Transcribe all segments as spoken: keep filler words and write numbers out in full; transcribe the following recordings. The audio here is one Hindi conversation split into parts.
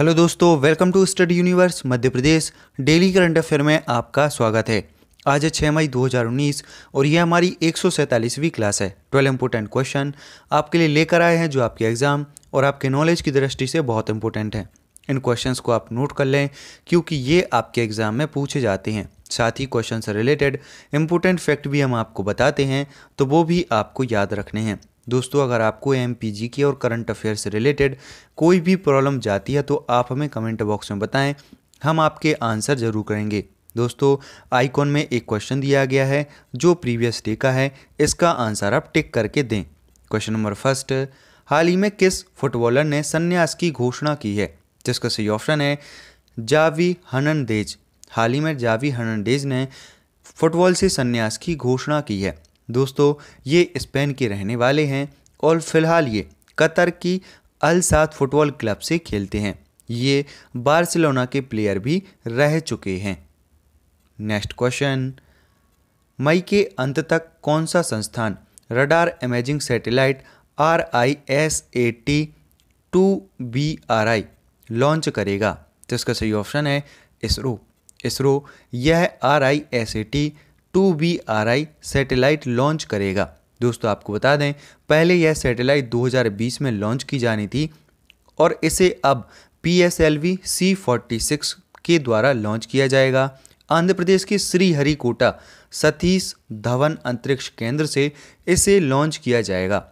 हेलो दोस्तों, welcome to study universe Madhya Pradesh daily current affair में आपका स्वागत है। आज है छह मई दो हज़ार उन्नीस और यह हमारी एक सौ सैंतालीसवीं क्लास है। ट्वेल्व इम्पोर्टेंट क्वेश्चन आपके लिए लेकर आए हैं जो आपके एग्जाम और आपके नॉलेज की दृष्टि से बहुत इंपॉर्टेंट हैं। इन क्वेश्चंस को आप नोट कर लें क्योंकि ये आपके एग्जाम में पूछे जाते हैं। साथ ही क्वेश्चन से रिलेटेड इंपॉर्टेंट फैक्ट भी हम आपको बताते हैं, तो वो भी आपको याद रखने हैं। दोस्तों, अगर आपको एम पी जी के और करंट अफेयर से रिलेटेड कोई भी प्रॉब्लम जाती है तो आप हमें कमेंट बॉक्स में बताएं, हम आपके आंसर ज़रूर करेंगे। दोस्तों, आइकॉन में एक क्वेश्चन दिया गया है जो प्रीवियस डे का है, इसका आंसर आप टिक करके दें। क्वेश्चन नंबर फर्स्ट, हाल ही में किस फुटबॉलर ने संन्यास की घोषणा की है, जिसका सही ऑप्शन है जावी हर्नांडेज। हाल ही में जावी हर्नांडेज ने फुटबॉल से संन्यास की घोषणा की है। दोस्तों, ये स्पेन के रहने वाले हैं और फिलहाल ये कतर की अल साद फुटबॉल क्लब से खेलते हैं। ये बार्सिलोना के प्लेयर भी रह चुके हैं। नेक्स्ट क्वेश्चन, मई के अंत तक कौन सा संस्थान radar imaging satellite R I S A T two B R I launch करेगा, जिसका सही ऑप्शन है इसरो। इसरो यह R I S A T two B R I satellite launch करेगा। दोस्तों, आपको बता दें पहले यह सैटेलाइट दो हज़ार बीस में लॉन्च की जानी थी और इसे अब P S L V C forty six के द्वारा लॉन्च किया जाएगा। आंध्र प्रदेश के श्रीहरिकोटा सतीश धवन अंतरिक्ष केंद्र से इसे लॉन्च किया जाएगा।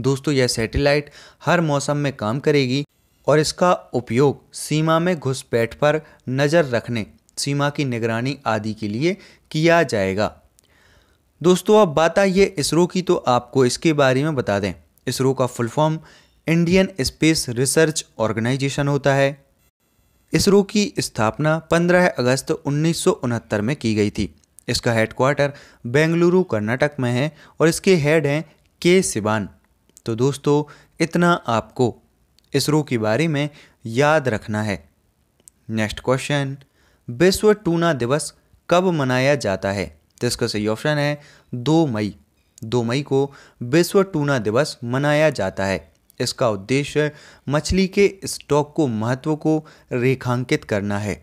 दोस्तों, यह सैटेलाइट हर मौसम में काम करेगी और इसका उपयोग सीमा में घुसपैठ पर नज़र रखने, सीमा की निगरानी आदि के लिए किया जाएगा। दोस्तों, अब बात आई है इसरो की, तो आपको इसके बारे में बता दें। इसरो का full form Indian space research organisation होता है। इसरो की स्थापना पंद्रह अगस्त उन्नीस सौ उनहत्तर में की गई थी। इसका हेडक्वार्टर बेंगलुरु कर्नाटक में है और इसके हेड हैं के सिवान। तो दोस्तों, इतना आपको इसरो के बारे में याद रखना है। नेक्स्ट क्वेश्चन, विश्व टूना दिवस कब मनाया जाता है, जिसका सही ऑप्शन है दो मई। दो मई को विश्व टूना दिवस मनाया जाता है। इसका उद्देश्य मछली के स्टॉक को महत्व को रेखांकित करना है।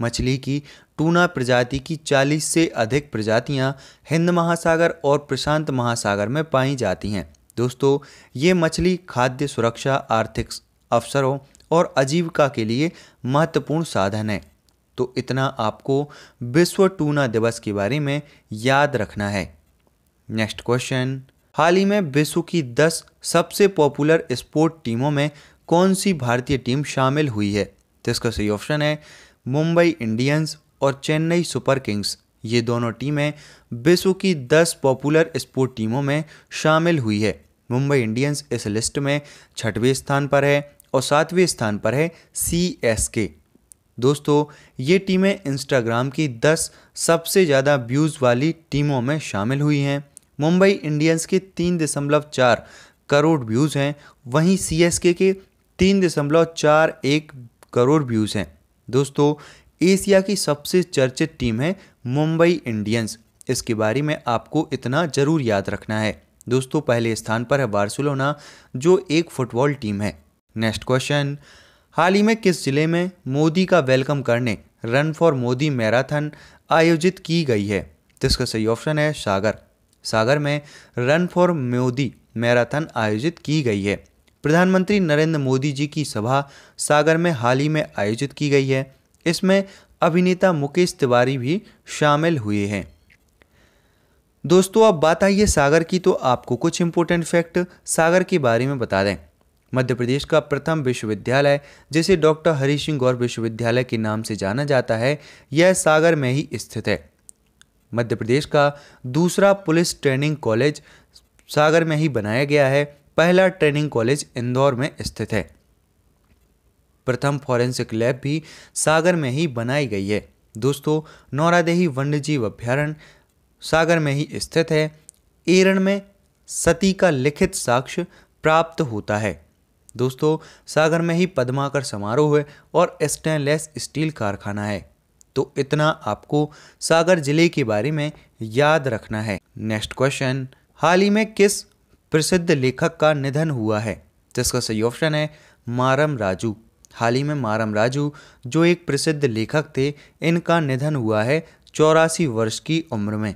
मछली की टूना प्रजाति की चालीस से अधिक प्रजातियां हिंद महासागर और प्रशांत महासागर में पाई जाती हैं। दोस्तों, ये मछली खाद्य सुरक्षा, आर्थिक अवसरों और आजीविका के लिए महत्वपूर्ण साधन है। तो इतना आपको विश्व टूना दिवस के बारे में याद रखना है। नेक्स्ट क्वेश्चन, हाल ही में विश्व की दस सबसे पॉपुलर स्पोर्ट टीमों में कौन सी भारतीय टीम शामिल हुई है, जिसका सही ऑप्शन है मुंबई इंडियंस और चेन्नई सुपर किंग्स। ये दोनों टीमें विश्व की दस पॉपुलर स्पोर्ट टीमों में शामिल हुई है। मुंबई इंडियंस इस लिस्ट में छठवें स्थान पर है और सातवें स्थान पर है सी एस के। दोस्तों, ये टीमें इंस्टाग्राम की दस सबसे ज़्यादा व्यूज़ वाली टीमों में शामिल हुई हैं। मुंबई इंडियंस के तीन दशमलव चार करोड़ व्यूज़ हैं, वहीं सीएसके के तीन दशमलव चार एक करोड़ व्यूज़ हैं। दोस्तों, एशिया की सबसे चर्चित टीम है मुंबई इंडियंस। इसके बारे में आपको इतना ज़रूर याद रखना है। दोस्तों, पहले स्थान पर है बार्सिलोना जो एक फुटबॉल टीम है। नेक्स्ट क्वेश्चन, हाल ही में किस जिले में मोदी का वेलकम करने रन फॉर मोदी मैराथन आयोजित की गई है, जिसका सही ऑप्शन है सागर। सागर में रन फॉर मोदी मैराथन आयोजित की गई है। प्रधानमंत्री नरेंद्र मोदी जी की सभा सागर में हाल ही में आयोजित की गई है। इसमें अभिनेता मुकेश तिवारी भी शामिल हुए हैं। दोस्तों, अब बात आई है सागर की, तो आपको कुछ इंपॉर्टेंट फैक्ट सागर के बारे में बता दें। मध्य प्रदेश का प्रथम विश्वविद्यालय, जिसे डॉक्टर हरीसिंह गौर विश्वविद्यालय के नाम से जाना जाता है, यह सागर में ही स्थित है। मध्य प्रदेश का दूसरा पुलिस ट्रेनिंग कॉलेज सागर में ही बनाया गया है। पहला ट्रेनिंग कॉलेज इंदौर में स्थित है। प्रथम फॉरेंसिक लैब भी सागर में ही बनाई गई है। दोस्तों, नौरादेही वन्यजीव अभ्यारण्य सागर में ही स्थित है। एरन में सती का लिखित साक्ष्य प्राप्त होता है। दोस्तों, सागर में ही पद्माकर समारोह है और स्टेनलेस स्टील कारखाना है। तो इतना आपको सागर जिले के बारे में याद रखना है। नेक्स्ट क्वेश्चन, हाल ही में किस प्रसिद्ध लेखक का निधन हुआ है, जिसका सही ऑप्शन है मारम राजू। हाल ही में मारम राजू, जो एक प्रसिद्ध लेखक थे, इनका निधन हुआ है चौरासी वर्ष की उम्र में।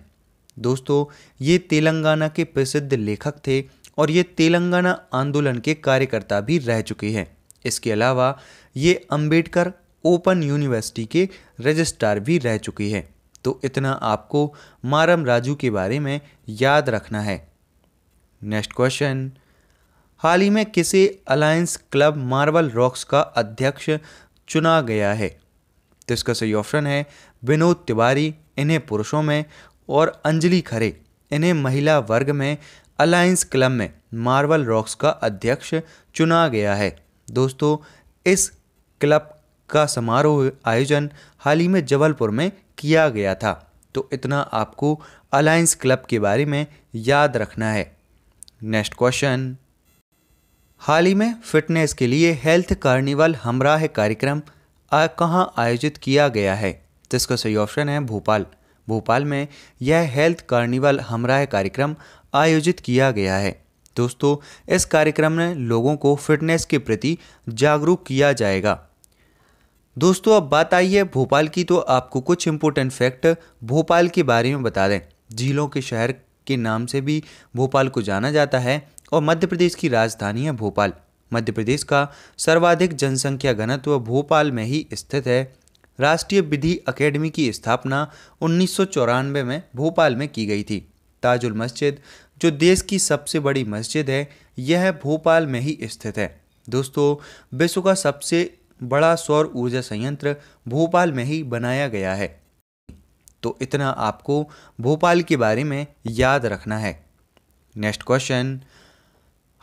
दोस्तों, ये तेलंगाना के प्रसिद्ध लेखक थे और ये तेलंगाना आंदोलन के कार्यकर्ता भी रह चुके हैं। इसके अलावा ये अंबेडकर ओपन यूनिवर्सिटी के रजिस्ट्रार भी रह चुकी है। तो इतना आपको मारम राजू के बारे में याद रखना है। नेक्स्ट क्वेश्चन, हाल ही में किसे अलायंस क्लब मार्बल रॉक्स का अध्यक्ष चुना गया है? तो इसका सही ऑप्शन है विनोद तिवारी, इन्हें पुरुषों में, और अंजलि खरे, इन्हें महिला वर्ग में अलायंस क्लब में मार्बल रॉक्स का अध्यक्ष चुना गया है। दोस्तों, इस क्लब का समारोह आयोजन हाल ही में जबलपुर में किया गया था। तो इतना आपको अलायंस क्लब के बारे में याद रखना है। नेक्स्ट क्वेश्चन, हाल ही में फिटनेस के लिए हेल्थ कार्निवल हमराह कार्यक्रम कहाँ आयोजित किया गया है? तो इसका सही ऑप्शन है भोपाल। भोपाल में यह हेल्थ कार्निवल हमराह कार्यक्रम आयोजित किया गया है। दोस्तों, इस कार्यक्रम में लोगों को फिटनेस के प्रति जागरूक किया जाएगा। दोस्तों, अब बात आई है भोपाल की, तो आपको कुछ इम्पोर्टेंट फैक्ट भोपाल के बारे में बता दें। झीलों के शहर के नाम से भी भोपाल को जाना जाता है और मध्य प्रदेश की राजधानी है भोपाल। मध्य प्रदेश का सर्वाधिक जनसंख्या घनत्व भोपाल में ही स्थित है। राष्ट्रीय विधि अकेडमी की स्थापना उन्नीस सौ चौरानवे में भोपाल में की गई थी। ताजुल मस्जिद, जो देश की सबसे बड़ी मस्जिद है, यह भोपाल में ही स्थित है। दोस्तों, विश्व का सबसे बड़ा सौर ऊर्जा संयंत्र भोपाल में ही बनाया गया है। तो इतना आपको भोपाल के बारे में याद रखना है। नेक्स्ट क्वेश्चन,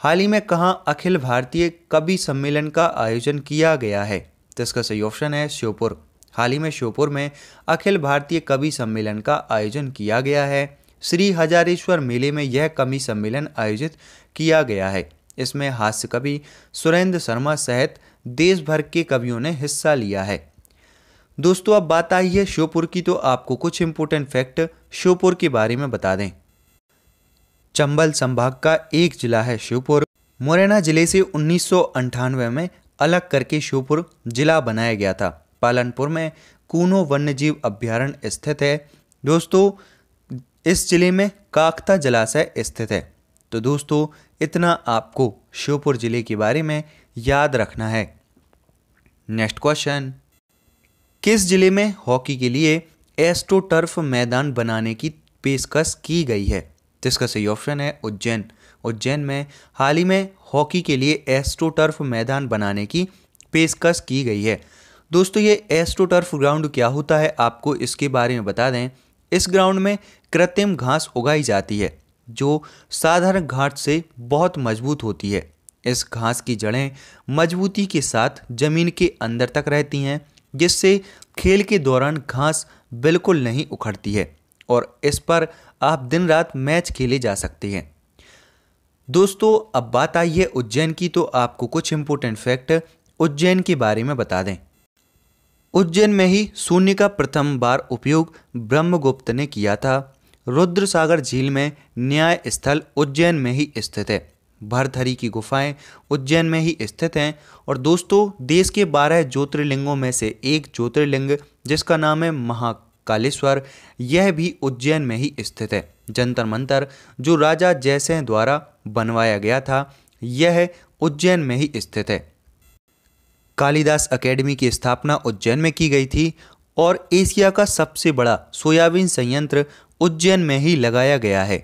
हाल ही में कहाँ अखिल भारतीय कवि सम्मेलन का आयोजन किया गया है? तो इसका सही ऑप्शन है श्योपुर। हाल ही में श्योपुर में अखिल भारतीय कवि सम्मेलन का आयोजन किया गया है। श्री हजारेश्वर मेले में यह कवि सम्मेलन आयोजित किया गया है। इसमें हास्य कवि सुरेंद्र शर्मा सहित देश भर के कवियों ने हिस्सा लिया है। दोस्तों, अब बात आई है श्योपुर की, तो आपको कुछ इम्पोर्टेंट फैक्ट श्योपुर के बारे में बता दें। चंबल संभाग का एक जिला है श्योपुर। मुरैना जिले से उन्नीस सौ अंठानवे में अलग करके श्योपुर जिला बनाया गया था। पालनपुर में कूनो वन्यजीव अभ्यारण्य स्थित है। दोस्तों, इस जिले में काकता जलाशय स्थित है। तो दोस्तों, इतना आपको श्योपुर जिले के बारे में याद रखना है। नेक्स्ट क्वेश्चन, किस जिले में हॉकी के लिए एस्ट्रोटर्फ मैदान बनाने की पेशकश की गई है? तो इसका सही ऑप्शन है उज्जैन। उज्जैन में हाल ही में हॉकी के लिए एस्ट्रोटर्फ मैदान बनाने की पेशकश की गई है। दोस्तों, ये एस्ट्रोटर्फ ग्राउंड क्या होता है, आपको इसके बारे में बता दें। इस ग्राउंड में कृत्रिम घास उगाई जाती है जो साधारण घास से बहुत मजबूत होती है। इस घास की जड़ें मजबूती के साथ जमीन के अंदर तक रहती हैं, जिससे खेल के दौरान घास बिल्कुल नहीं उखड़ती है और इस पर आप दिन रात मैच खेले जा सकते हैं। दोस्तों, अब बात आई है उज्जैन की, तो आपको कुछ इम्पोर्टेंट फैक्ट उज्जैन के बारे में बता दें। उज्जैन में ही शून्य का प्रथम बार उपयोग ब्रह्मगुप्त ने किया था। रुद्रसागर झील में न्याय स्थल उज्जैन में ही स्थित है। भरथरी की गुफाएं उज्जैन में ही स्थित हैं। और दोस्तों, देश के बारह ज्योतिर्लिंगों में से एक ज्योतिर्लिंग, जिसका नाम है महाकालेश्वर, यह भी उज्जैन में ही स्थित है। जंतर मंतर, जो राजा जयसिंह द्वारा बनवाया गया था, यह उज्जैन में ही स्थित है। कालिदास अकेडमी की स्थापना उज्जैन में की गई थी और एशिया का सबसे बड़ा सोयाबीन संयंत्र उज्जैन में ही लगाया गया है।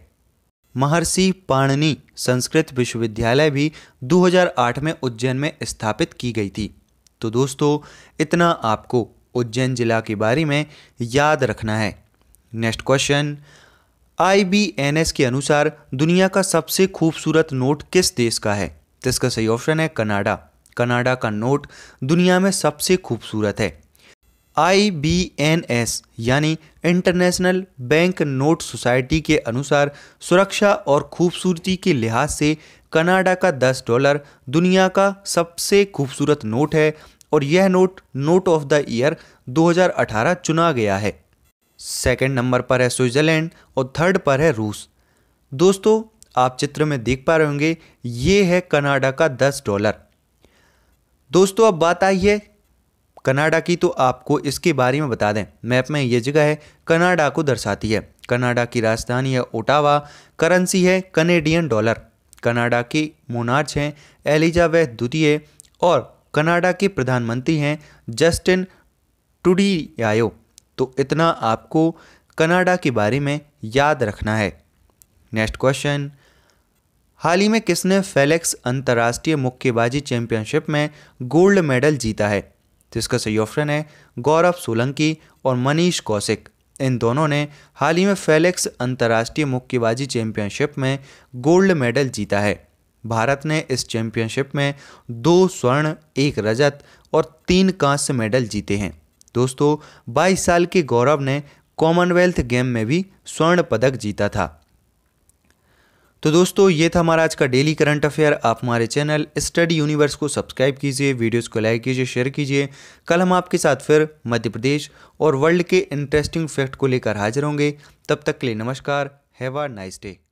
महर्षि पाणिनि संस्कृत विश्वविद्यालय भी दो हज़ार आठ में उज्जैन में स्थापित की गई थी। तो दोस्तों, इतना आपको उज्जैन जिला के बारे में याद रखना है। Next question, I B N S के अनुसार दुनिया का सबसे खूबसूरत नोट किस देश का है? तो इसका सही ऑप्शन है कनाडा। कनाडा का नोट दुनिया में सबसे खूबसूरत है। आई बी एन एस यानी इंटरनेशनल बैंक नोट सोसाइटी के अनुसार सुरक्षा और खूबसूरती के लिहाज से कनाडा का दस डॉलर दुनिया का सबसे खूबसूरत नोट है और यह note note of the year दो हज़ार अठारह चुना गया है। सेकंड नंबर पर है स्विट्ज़रलैंड और थर्ड पर है रूस। दोस्तों, आप चित्र में देख पा रहे होंगे, ये है कनाडा का दस डॉलर। दोस्तों अब बात आई है कनाडा की, तो आपको इसके बारे में बता दें, मैप में ये जगह है कनाडा को दर्शाती है। कनाडा की राजधानी है ओटावा, करेंसी है कनेडियन डॉलर, कनाडा की मोनार्च हैं एलिजाबेथ द्वितीय और कनाडा के प्रधानमंत्री हैं जस्टिन ट्रूडियायो। तो इतना आपको कनाडा के बारे में याद रखना है। नेक्स्ट क्वेश्चन, हाल ही में किसने फेलेक्स अंतर्राष्ट्रीय मुक्केबाजी चैंपियनशिप में गोल्ड मेडल जीता है? तो इसका सही ऑप्शन है गौरव सोलंकी और मनीष कौशिक। इन दोनों ने हाल ही में फेलेक्स अंतर्राष्ट्रीय मुक्केबाजी चैंपियनशिप में गोल्ड मेडल जीता है। भारत ने इस चैंपियनशिप में दो स्वर्ण, एक रजत और तीन कांस्य मेडल जीते हैं। दोस्तों बाईस साल के गौरव ने कॉमनवेल्थ गेम में भी स्वर्ण पदक जीता था। तो दोस्तों ये था हमारा आज का डेली करंट अफेयर। आप हमारे चैनल स्टडी यूनिवर्स को सब्सक्राइब कीजिए, वीडियोस को लाइक कीजिए, शेयर कीजिए। कल हम आपके साथ फिर मध्य प्रदेश और वर्ल्ड के इंटरेस्टिंग फैक्ट को लेकर हाजिर होंगे। तब तक के लिए नमस्कार, हैव अ नाइस डे।